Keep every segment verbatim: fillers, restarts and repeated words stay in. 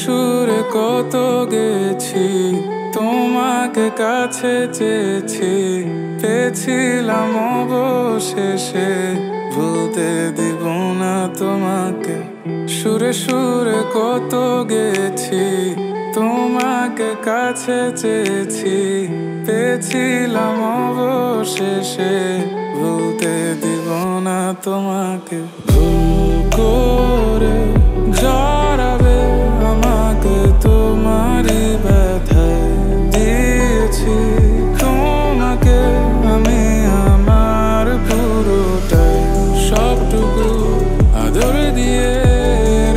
সুর কত গেছি তোমাকে কাছে চেয়েছি পেয়েছিলাম অবশেষে ভুলতে দিব না তোমাকে সুরে সুরে কত গেছি তোমাকে কাছে চেয়েছি পেয়েছিলাম অবশেষে ভুলতে দিব না তোমাকে ভুল করে জড়াবে আমাকে তোমারই ব্যথা দিয়েছি তোমাকে আমি আমার পুরোটাই সবটুকু আদর দিয়ে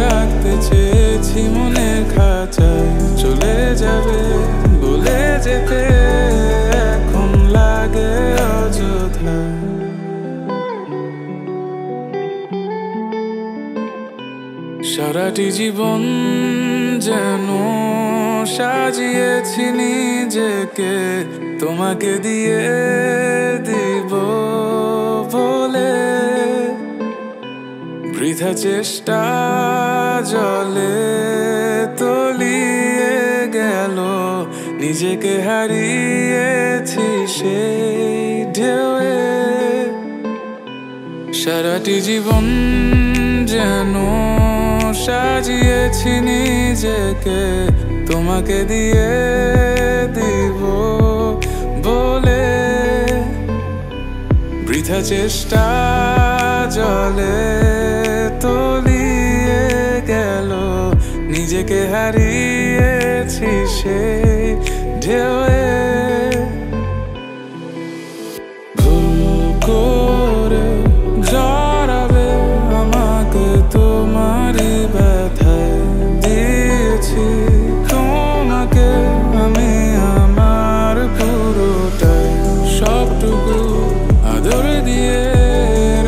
রাখতে চেয়েছি মনের খাঁচায় চলে যাবে বলে যেতে এখন লাগে অযথা সারাটি জীবন যেন সাজিয়েছি নিজেকে তোমাকে দিয়ে দিব বলে বৃথা চেষ্টা জলে তলিয়ে গেল নিজেকে হারিয়েছি সেই ঢেউয়ে সারাটি জীবন যেন সাজিয়েছি নিজেকে তোমাকে দিয়ে দিব বলে বৃথা চেষ্টা জলে তলিয়ে গেল নিজেকে হারিয়েছি সেই ঢেউয়ে ভুল করে জড়াবে আমাকে তোমারই ব্যথা দিয়েছি তোমাকে আমি আমার পুরোটাই সবটুকু আদর দিয়ে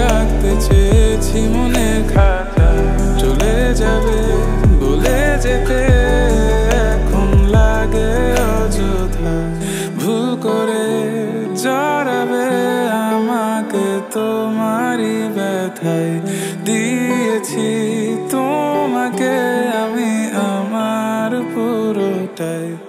রাখতে চেয়েছি মনের খাতায় চলে যাবে বলে যেতে এখন লাগে অযথা ভুল করে জড়াবে আমাকে তোমারই ব্যথায় দিয়েছি তোমাকে আমি আমার পুরোটাই।